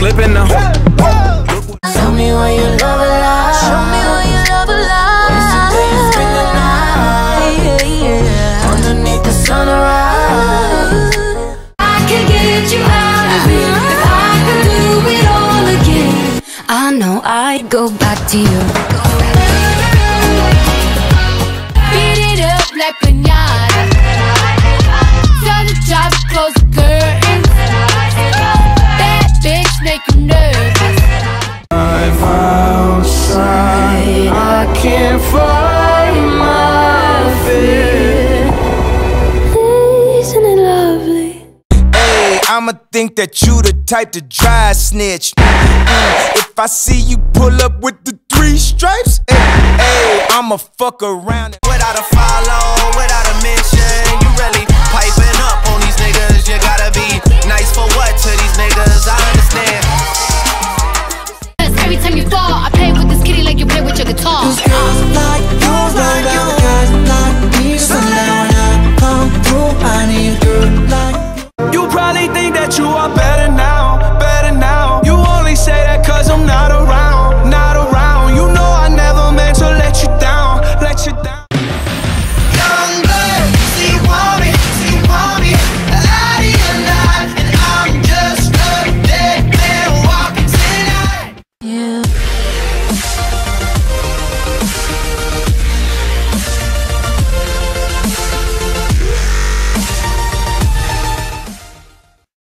slipping now. Tell me why you love a lie. Show me why you love a lie. Waste the day and spend the night, yeah. Underneath the sunrise. I can get you out of here if I could do it all again. I know I'd go back to you. Beat it up like pinata. Turn the top, close the curtains. That bitch make you nervous. I'm outside, I can't find my feet. Isn't it lovely? Hey, I'ma think that you the type to dry snitch. If I see you pull up with the 3 stripes, hey, I'ma fuck around. Without a follow, without a mention, you really piping up on these